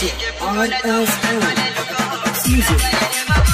to all of us.